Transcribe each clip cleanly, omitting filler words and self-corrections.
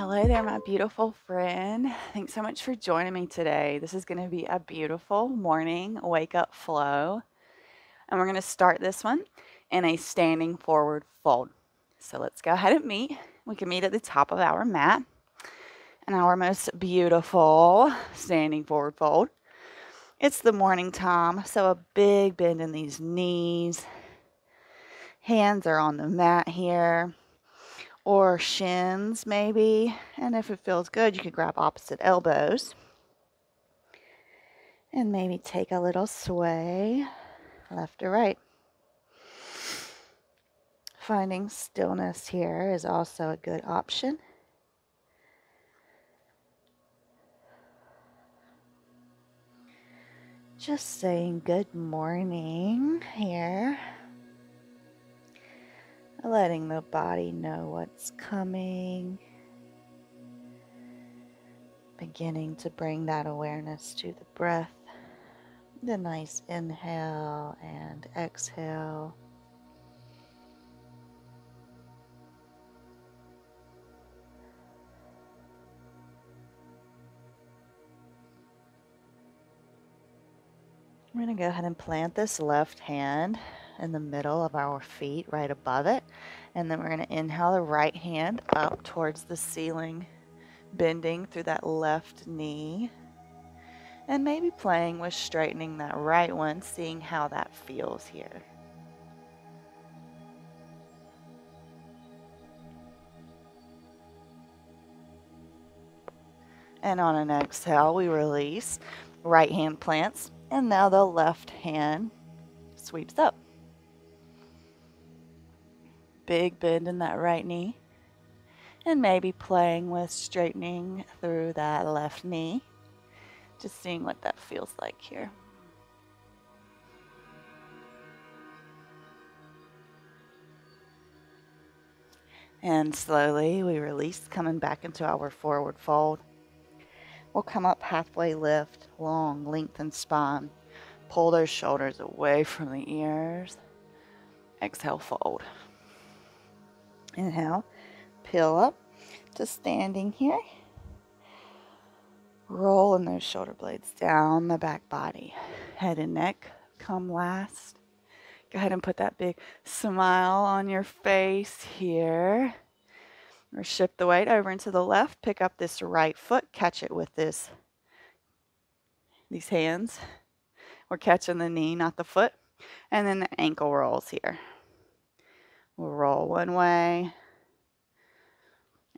Hello there, my beautiful friend. Thanks so much for joining me today. This is going to be a beautiful morning wake up flow. And we're going to start this one in a standing forward fold. So let's go ahead and meet. We can meet at the top of our mat in our most beautiful standing forward fold. It's the morning time, so a big bend in these knees. Hands are on the mat here, or shins maybe, and if it feels good, you can grab opposite elbows and maybe take a little sway left or right. Finding stillness here is also a good option. Just saying good morning here. Letting the body know what's coming. Beginning to bring that awareness to the breath. The nice inhale and exhale. We're going to go ahead and plant this left hand in the middle of our feet, right above it. And then we're going to inhale the right hand up towards the ceiling, bending through that left knee. And maybe playing with straightening that right one, seeing how that feels here. And on an exhale, we release, right hand plants. And now the left hand sweeps up. Big bend in that right knee. And maybe playing with straightening through that left knee. Just seeing what that feels like here. And slowly we release, coming back into our forward fold. We'll come up halfway lift, long, lengthened spine. Pull those shoulders away from the ears. Exhale, fold. Inhale, peel up to standing here. Rolling those shoulder blades down the back body. Head and neck come last. Go ahead and put that big smile on your face here. Or shift the weight over into the left, pick up this right foot, catch it with these hands. We're catching the knee, not the foot. And then the ankle rolls here. We'll roll one way.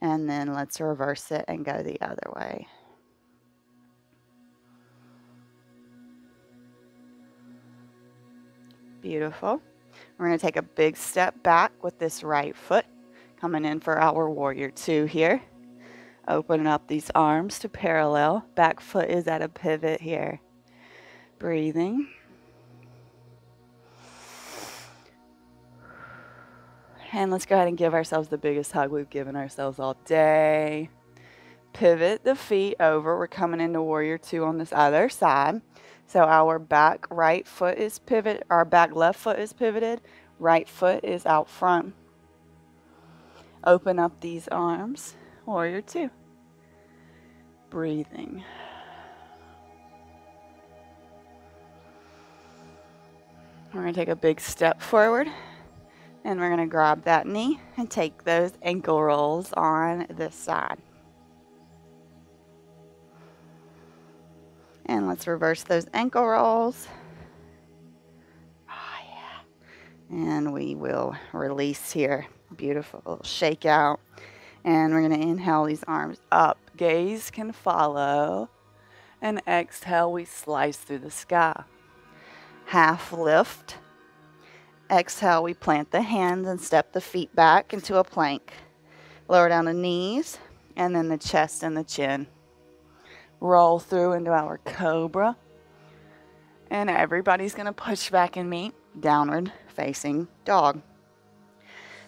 And then let's reverse it and go the other way. Beautiful. We're going to take a big step back with this right foot. Coming in for our warrior two here. Opening up these arms to parallel. Back foot is at a pivot here. Breathing. And let's go ahead and give ourselves the biggest hug we've given ourselves all day. Pivot the feet over. We're coming into warrior two on this other side. So our back right foot is pivoted. Our back left foot is pivoted. Right foot is out front. Open up these arms, warrior two. Breathing. We're going to take a big step forward, and we're going to grab that knee and take those ankle rolls on this side. And let's reverse those ankle rolls. Oh, yeah. And we will release here. Beautiful little shake out. And we're going to inhale these arms up. Gaze can follow. And exhale, we slice through the sky. Half lift. Exhale, we plant the hands and step the feet back into a plank. Lower down the knees and then the chest and the chin. Roll through into our cobra. And everybody's going to push back and meet downward facing dog.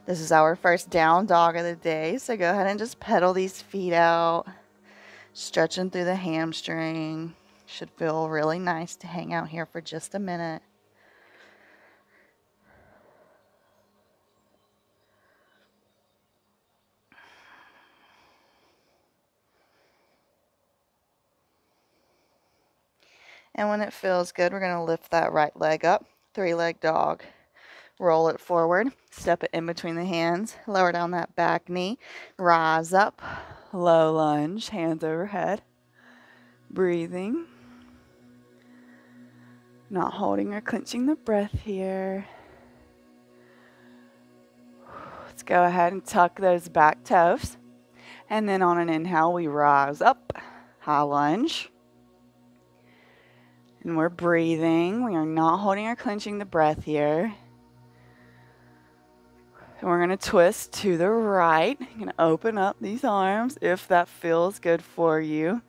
This is our first down dog of the day, so go ahead and just pedal these feet out, stretching through the hamstring. Should feel really nice to hang out here for just a minute. And when it feels good, we're going to lift that right leg up, three-leg dog. Roll it forward, step it in between the hands, lower down that back knee, rise up, low lunge, hands overhead, breathing, not holding or clenching the breath here. Let's go ahead and tuck those back toes, and then on an inhale we rise up, high lunge. And we're breathing. We are not holding or clenching the breath here. And we're going to twist to the right. You're going to open up these arms if that feels good for you.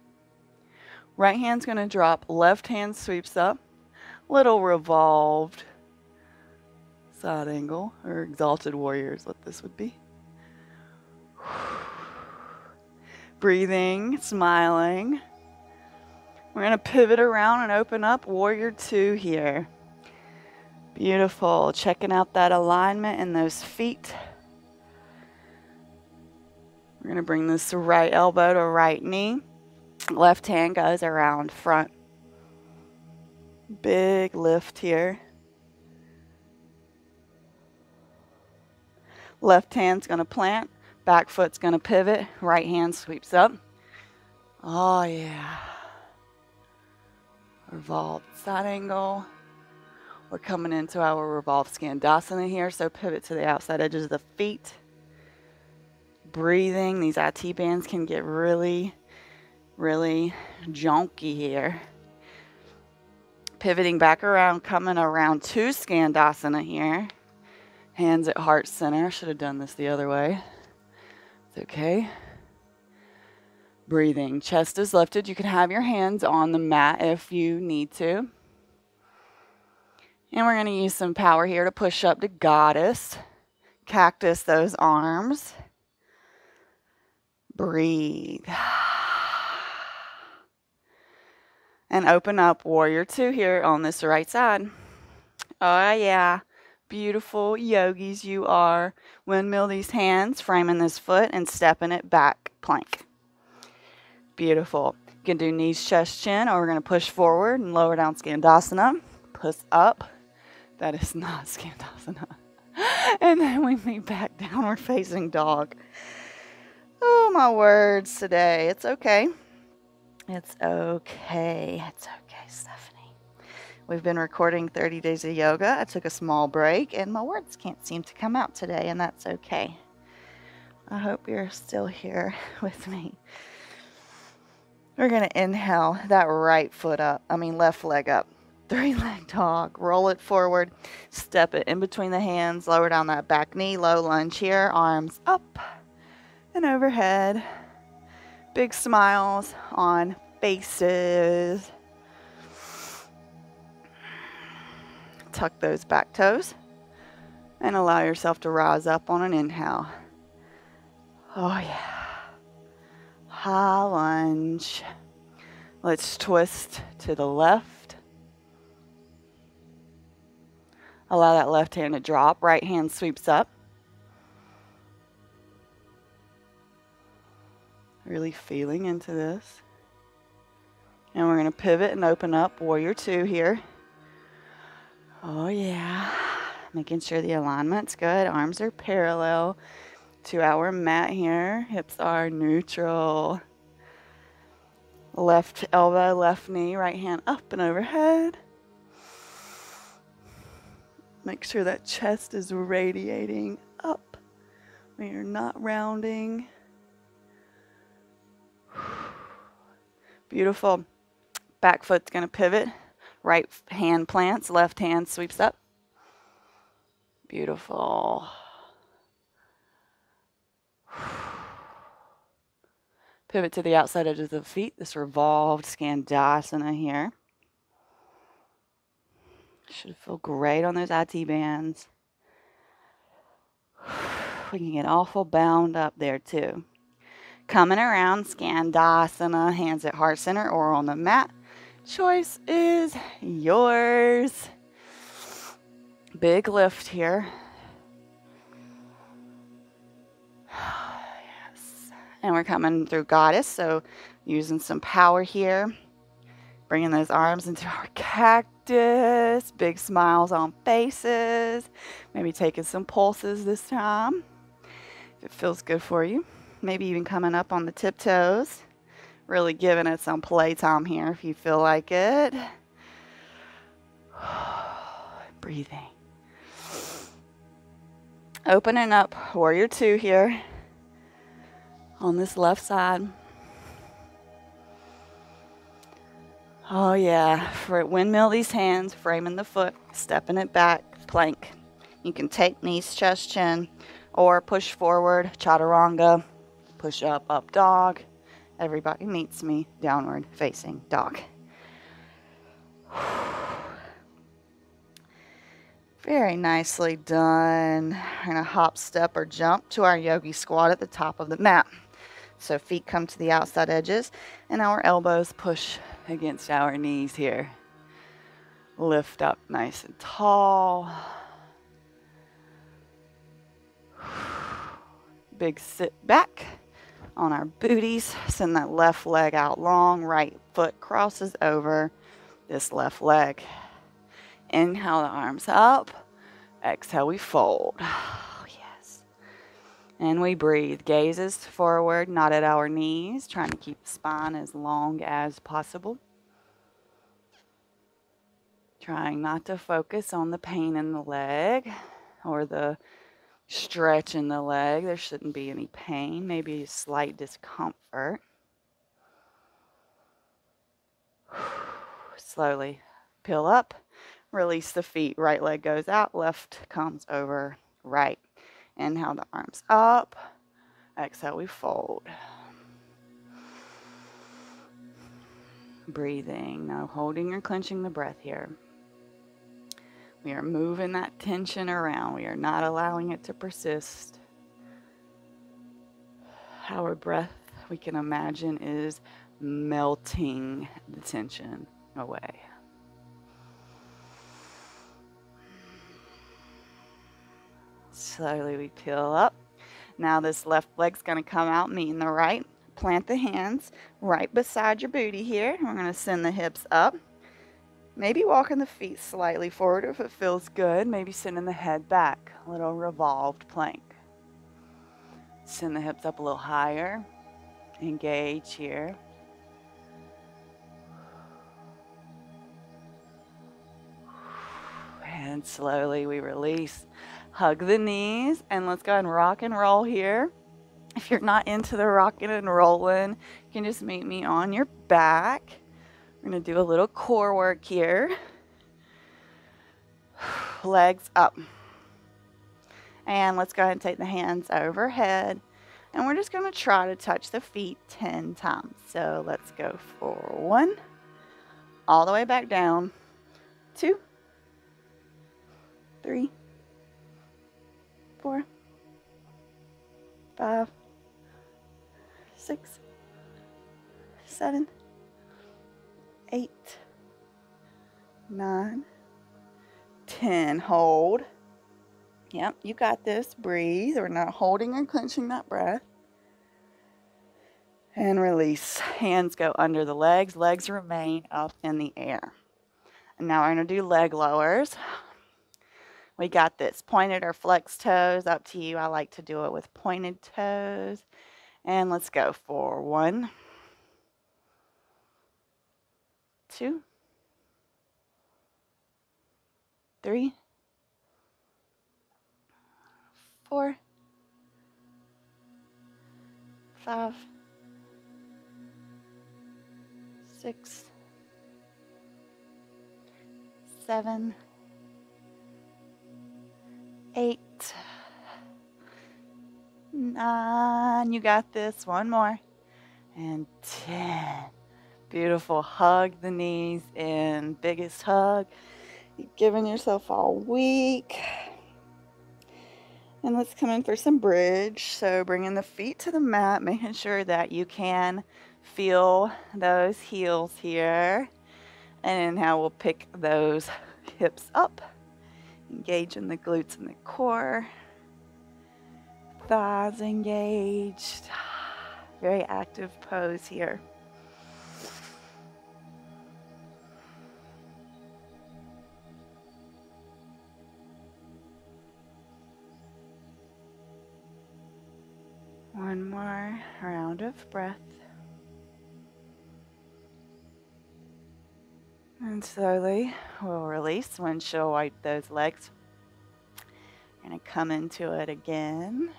Right hand's going to drop. Left hand sweeps up. Little revolved side angle, or exalted warrior is what this would be. Breathing, smiling. We're going to pivot around and open up warrior two here. Beautiful. Checking out that alignment in those feet. We're going to bring this right elbow to right knee. Left hand goes around front. Big lift here. Left hand's going to plant. Back foot's going to pivot. Right hand sweeps up. Oh, yeah. Revolved side angle. We're coming into our revolved skandasana here, so pivot to the outside edges of the feet. Breathing. These IT bands can get really junky here. Pivoting back around, coming around to skandasana here. Hands at heart center. I should have done this the other way. It's okay. Breathing. Chest is lifted. You can have your hands on the mat if you need to. And we're going to use some power here to push up to goddess. Cactus those arms. Breathe. And open up warrior two here on this right side. Oh yeah. Beautiful yogis you are. Windmill these hands, framing this foot and stepping it back plank. Beautiful. You can do knees, chest, chin, or we're going to push forward and lower down skandasana. Push up. That is not skandasana. And then we meet back downward facing dog. Oh, my words today. It's okay. It's okay. It's okay, Stephanie. We've been recording 30 Days of Yoga. I took a small break, and my words can't seem to come out today, and that's okay. I hope you're still here with me. We're going to inhale that right foot up. I mean, left leg up. Three-leg dog. Roll it forward. Step it in between the hands. Lower down that back knee. Low lunge here. Arms up and overhead. Big smiles on faces. Tuck those back toes. And allow yourself to rise up on an inhale. Oh, yeah. High lunge. Let's twist to the left. Allow that left hand to drop. Right hand sweeps up. Really feeling into this. And we're going to pivot and open up warrior two here. Oh yeah. Making sure the alignment's good. Arms are parallel to our mat here. Hips are neutral. Left elbow, left knee, right hand up and overhead. Make sure that chest is radiating up. We are not rounding. Beautiful. Back foot's going to pivot. Right hand plants, left hand sweeps up. Beautiful. Pivot to the outside edges of the feet. This revolved skandasana here. Should feel great on those IT bands. We can get awful bound up there too. Coming around skandasana, hands at heart center or on the mat. Choice is yours. Big lift here. And we're coming through goddess, so using some power here. Bringing those arms into our cactus. Big smiles on faces. Maybe taking some pulses this time, if it feels good for you. Maybe even coming up on the tiptoes. Really giving it some playtime here if you feel like it. Breathing. Opening up warrior two here on this left side. Oh yeah, for windmill these hands, framing the foot, stepping it back, plank. You can take knees, chest, chin, or push forward, chaturanga, push up, up dog. Everybody meets me, downward facing dog. Very nicely done. We're gonna hop, step, or jump to our yogi squat at the top of the mat. So feet come to the outside edges and our elbows push against our knees here. Lift up nice and tall. Big sit back on our booties. Send that left leg out long. Right foot crosses over this left leg. Inhale the arms up. Exhale, we fold. And we breathe, gazes forward, not at our knees, trying to keep the spine as long as possible. Trying not to focus on the pain in the leg or the stretch in the leg. There shouldn't be any pain, maybe a slight discomfort. Slowly peel up, release the feet. Right leg goes out, left comes over right. Inhale the arms up. Exhale, we fold. Breathing. Now holding or clenching the breath here. We are moving that tension around. We are not allowing it to persist. Our breath, we can imagine, is melting the tension away. Slowly we peel up. Now this left leg's going to come out, meeting the right. Plant the hands right beside your booty here. We're going to send the hips up. Maybe walking the feet slightly forward if it feels good. Maybe sending the head back. A little revolved plank. Send the hips up a little higher. Engage here. And slowly we release. Hug the knees, and let's go ahead and rock and roll here. If you're not into the rocking and rolling, you can just meet me on your back. We're going to do a little core work here. Legs up. And let's go ahead and take the hands overhead. And we're just going to try to touch the feet 10 times. So let's go for 1, all the way back down, 2, 3, 4, 5, 6, 7, 8, 9, 10. Hold. Yep, you got this. Breathe. We're not holding or clenching that breath. And release. Hands go under the legs. Legs remain up in the air. And now we're going to do leg lowers. We got this. Pointed or flexed toes, up to you. I like to do it with pointed toes. And let's go for 1, 2, 3, 4, 5, 6, 7. 8, 9, you got this, 1 more, and 10. Beautiful, hug the knees in, biggest hug. You're giving yourself all week. And let's come in for some bridge. So bringing the feet to the mat, making sure that you can feel those heels here. And inhale, we'll pick those hips up. Engage in the glutes and the core. Thighs engaged. Very active pose here. One more round of breath. And slowly we'll release when she'll wipe those legs. We're going to come into it again.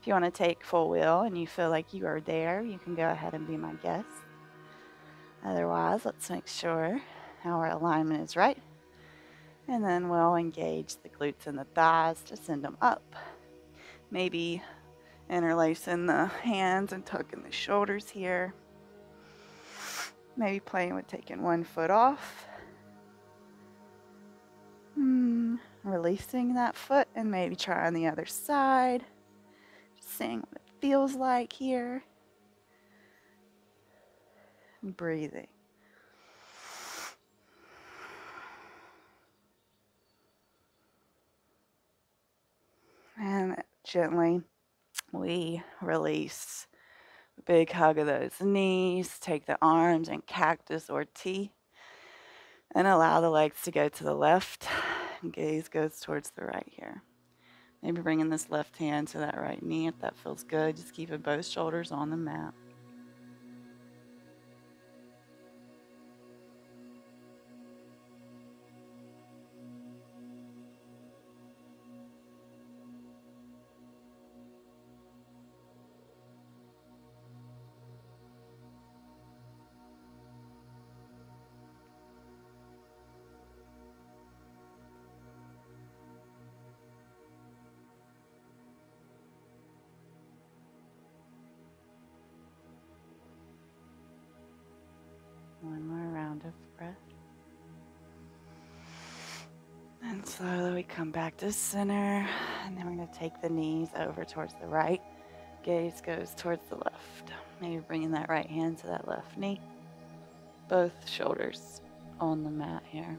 If you want to take full wheel and you feel like you are there, you can go ahead and be my guest. Otherwise, let's make sure our alignment is right. And then we'll engage the glutes and the thighs to send them up. Maybe interlacing the hands and tucking the shoulders here. Maybe playing with taking one foot off. Releasing that foot and maybe trying the other side. Just seeing what it feels like here. And breathing. And gently we release. Big hug of those knees, take the arms and cactus or T, and allow the legs to go to the left. Gaze goes towards the right here. Maybe bringing this left hand to that right knee if that feels good. Just keeping both shoulders on the mat. One more round of breath. And slowly we come back to center. And then we're going to take the knees over towards the right. Gaze goes towards the left. Maybe bringing that right hand to that left knee. Both shoulders on the mat here.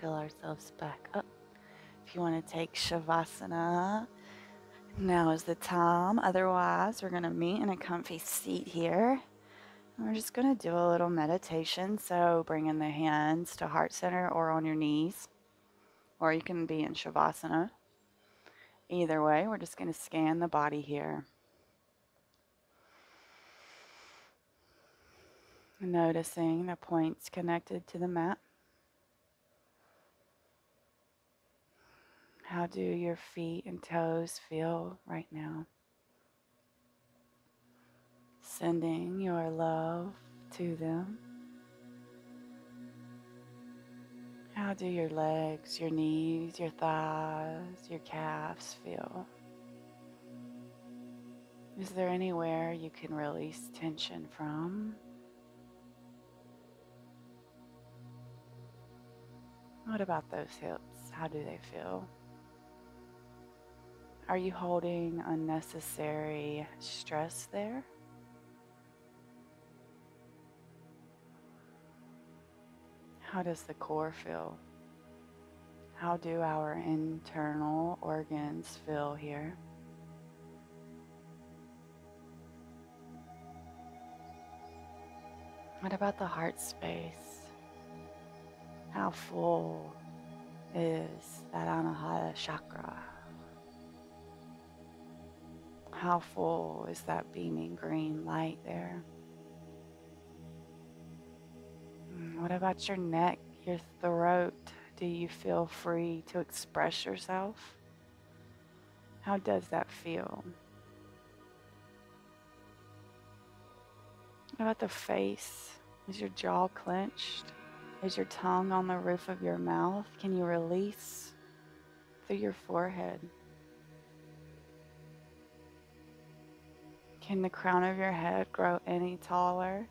Peel ourselves back up. If you want to take Shavasana, now is the time. Otherwise, we're going to meet in a comfy seat here. And we're just going to do a little meditation. So bringing the hands to heart center or on your knees. Or you can be in Shavasana. Either way, we're just going to scan the body here. Noticing the points connected to the mat. How do your feet and toes feel right now? Sending your love to them. How do your legs, your knees, your thighs, your calves feel? Is there anywhere you can release tension from? What about those hips? How do they feel? Are you holding unnecessary stress there? How does the core feel? How do our internal organs feel here? What about the heart space? How full is that Anahata chakra? How full is that beaming green light there? What about your neck, your throat? Do you feel free to express yourself? How does that feel? What about the face? Is your jaw clenched? Is your tongue on the roof of your mouth? Can you release through your forehead? Can the crown of your head grow any taller?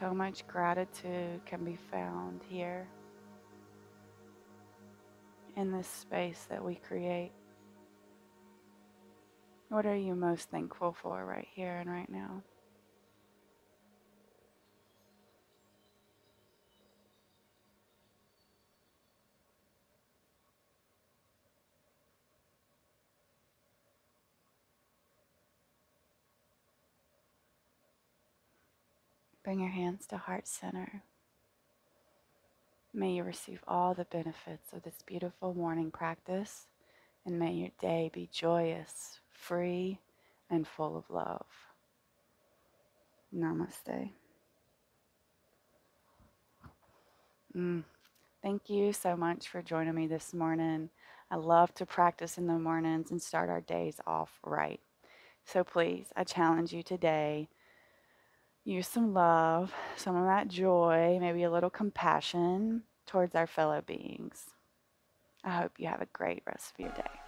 So much gratitude can be found here in this space that we create. What are you most thankful for right here and right now? Bring your hands to heart center. May you receive all the benefits of this beautiful morning practice, and may your day be joyous, free, and full of love. Namaste. Thank you so much for joining me this morning. I love to practice in the mornings and start our days off right. So please, I challenge you today. Use some love, some of that joy, maybe a little compassion towards our fellow beings. I hope you have a great rest of your day.